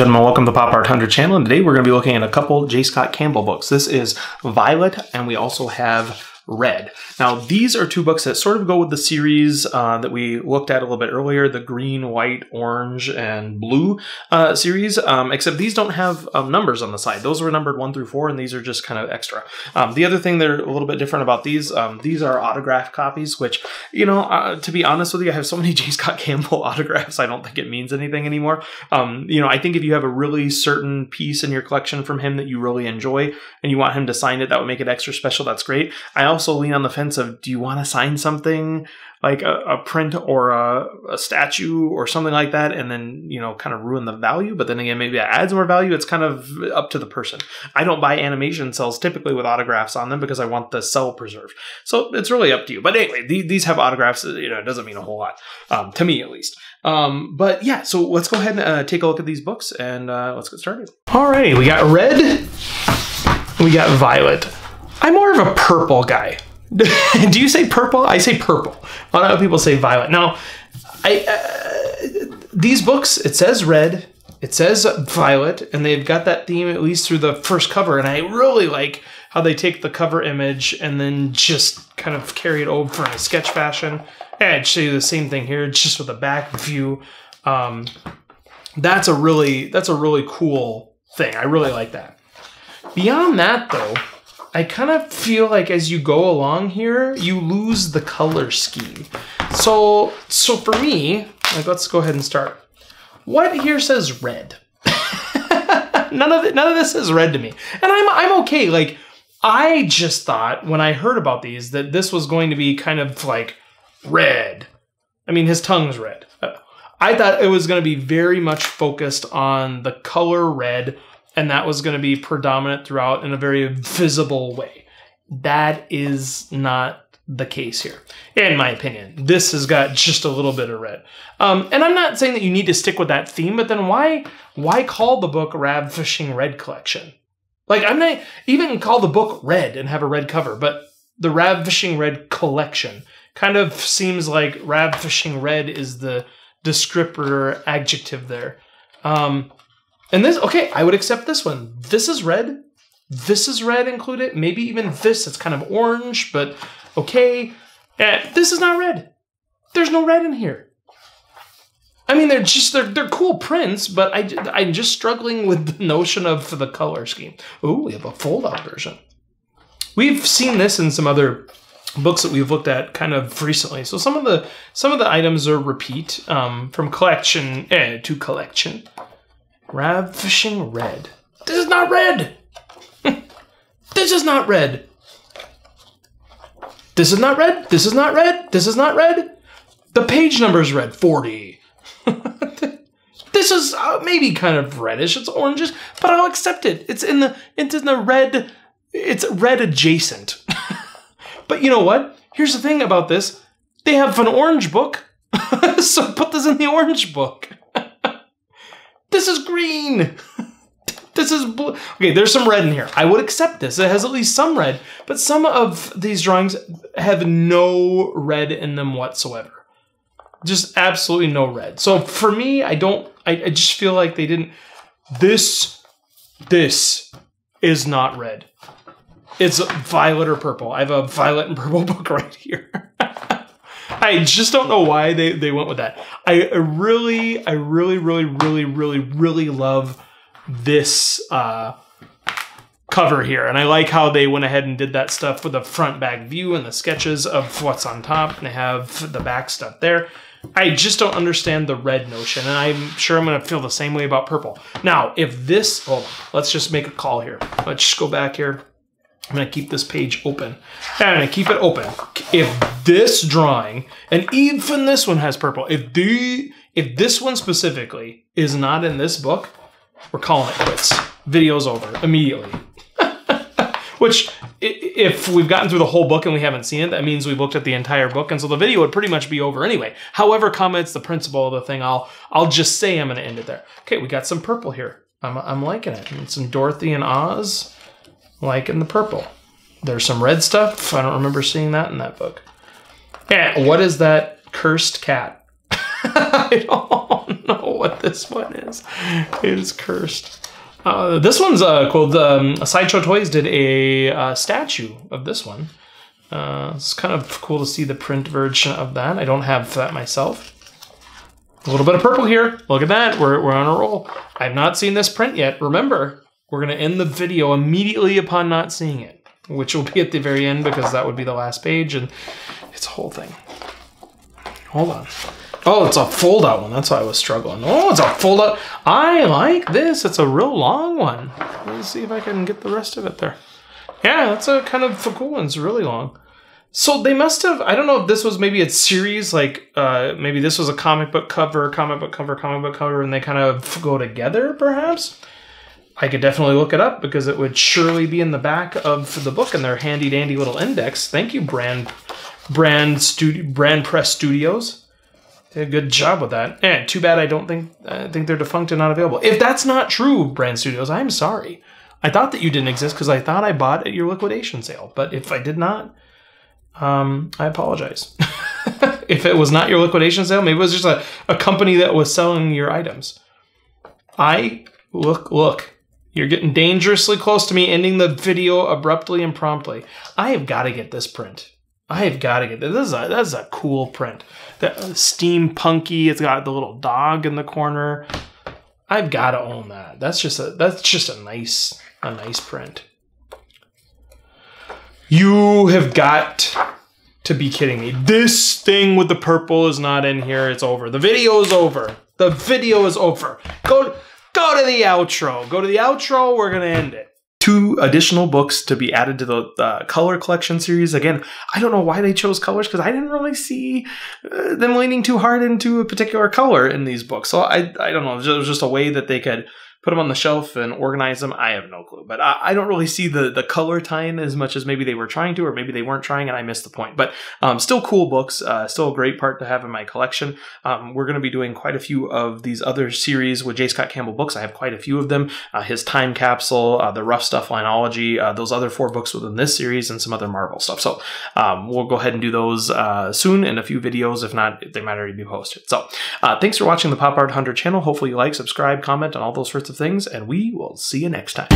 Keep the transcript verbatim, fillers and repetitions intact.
gentlemen, welcome to the Pop Art Hunter channel, and today we're going to be looking at a couple J. Scott Campbell books. This is Violet, and we also have Red. Now, these are two books that sort of go with the series uh, that we looked at a little bit earlier, the green, white, orange, and blue uh, series, um, except these don't have um, numbers on the side. Those were numbered one through four, and these are just kind of extra. Um, the other thing they're a little bit different about these, um, these are autograph copies, which, you know, uh, to be honest with you, I have so many J. Scott Campbell autographs, I don't think it means anything anymore. Um, you know, I think if you have a really certain piece in your collection from him that you really enjoy, and you want him to sign it, that would make it extra special, that's great. I also Also lean on the fence of, do you want to sign something like a, a print or a, a statue or something like that, and then, you know, kind of ruin the value? But then again, maybe it adds more value. It's kind of up to the person. I don't buy animation cells typically with autographs on them because I want the cell preserved. So it's really up to you. But anyway, these, these have autographs. You know, it doesn't mean a whole lot, um, to me at least. Um, but yeah, so let's go ahead and uh, take a look at these books, and uh, let's get started. Alrighty, we got Red, we got Violet. I'm more of a purple guy. Do you say purple? I say purple. A lot of people say violet. Now, I, uh, these books, it says red, it says violet, and they've got that theme at least through the first cover, and I really like how they take the cover image and then just kind of carry it over in a sketch fashion. And I'd show you the same thing here, just with a back view. Um, that's a really, that's a really cool thing. I really like that. Beyond that, though, I kind of feel like as you go along here, you lose the color scheme. So, so for me, like, let's go ahead and start. What here says red? none of it, none of this is red to me, and I'm I'm okay. Like, I just thought when I heard about these that this was going to be kind of like red. I mean, his tongue's red. I thought it was going to be very much focused on the color red, and that was going to be predominant throughout in a very visible way. That is not the case here, in my opinion. This has got just a little bit of red. Um, and I'm not saying that you need to stick with that theme, but then why why call the book Ravishing Red Collection? Like, I'm not even call the book Red and have a red cover, but the Ravishing Red Collection kind of seems like Ravishing Red is the descriptor adjective there. Um... And this, okay, I would accept this one. This is red. This is red included. Maybe even this, it's kind of orange, but okay. Eh, this is not red. There's no red in here. I mean, they're just, they're, they're cool prints, but I, I'm just struggling with the notion of the color scheme. Ooh, we have a fold-out version. We've seen this in some other books that we've looked at kind of recently. So some of the, some of the items are repeat um, from collection eh, to collection. Ravishing Red. This is not red! This is not red! This is not red! This is not red! This is not red! The page number is red. forty. This is uh, maybe kind of reddish. It's oranges, but I'll accept it. It's in the, it's in the red... It's red adjacent. But you know what? Here's the thing about this. They have an orange book. So put this in the orange book. This is green. This is blue. Okay, there's some red in here. I would accept this. It has at least some red, but some of these drawings have no red in them whatsoever. Just absolutely no red. So for me, I don't, I, I just feel like they didn't, this, this is not red. It's violet or purple. I have a violet and purple book right here. I just don't know why they, they went with that. I really, I really, really, really, really, really love this uh, cover here. And I like how they went ahead and did that stuff with the front back view and the sketches of what's on top. And they have the back stuff there. I just don't understand the red notion. And I'm sure I'm going to feel the same way about purple. Now, if this... Oh, let's just make a call here. Let's just go back here. I'm going to keep this page open. I'm going to keep it open. If this drawing, and even this one has purple, if the if this one specifically is not in this book, we're calling it quits. Video's over immediately. Which, if we've gotten through the whole book and we haven't seen it, that means we've looked at the entire book, and so the video would pretty much be over anyway. However, comments, the principle of the thing, I'll, I'll just say I'm going to end it there. Okay, we got some purple here. I'm, I'm liking it. And some Dorothy and Oz. Like in the purple. There's some red stuff. I don't remember seeing that in that book. And what is that cursed cat? I don't know what this one is. It is cursed. Uh, this one's uh, cool. The, um, Sideshow Toys did a uh, statue of this one. Uh, it's kind of cool to see the print version of that. I don't have that myself. A little bit of purple here. Look at that. We're, we're on a roll. I've not seen this print yet. Remember, we're going to end the video immediately upon not seeing it, which will be at the very end because that would be the last page and it's a whole thing. Hold on. Oh, it's a fold-out one. That's why I was struggling. Oh, it's a fold-out. I like this. It's a real long one. Let's see if I can get the rest of it there. Yeah, that's a kind of cool one. It's really long. So they must have, I don't know if this was maybe a series, like uh, maybe this was a comic book cover, comic book cover, comic book cover, and they kind of go together, perhaps? I could definitely look it up because it would surely be in the back of the book in their handy-dandy little index. Thank you, Brand Brand Studio, Brand Press Studios. They did a good job with that. And too bad I don't think I think they're defunct and not available. If that's not true, Brand Studios, I'm sorry. I thought that you didn't exist because I thought I bought at your liquidation sale. But if I did not, um, I apologize. If it was not your liquidation sale, maybe it was just a, a company that was selling your items. I look look. You're getting dangerously close to me ending the video abruptly and promptly. I have got to get this print. I have got to get this. This is a, this is a cool print. That steampunky. It's got the little dog in the corner. I've got to own that. That's just a that's just a nice a nice print. You have got to be kidding me. This thing with the purple is not in here. It's over. The video is over. The video is over. Go. Go to the outro. Go to the outro. We're going to end it. Two additional books to be added to the uh, color collection series. Again, I don't know why they chose colors because I didn't really see uh, them leaning too hard into a particular color in these books. So I, I don't know. It was just a way that they could put them on the shelf and organize them. I have no clue. But I, I don't really see the, the color tie-in as much as maybe they were trying to, or maybe they weren't trying and I missed the point. But um, still cool books, uh, still a great part to have in my collection. Um, we're going to be doing quite a few of these other series with J. Scott Campbell books. I have quite a few of them. Uh, his Time Capsule, uh, The Rough Stuff, Lineology, uh, those other four books within this series, and some other Marvel stuff. So um, we'll go ahead and do those uh, soon in a few videos. If not, they might already be posted. So uh, thanks for watching the Pop Art Hunter channel. Hopefully you like, subscribe, comment, and all those sorts of things, and we will see you next time.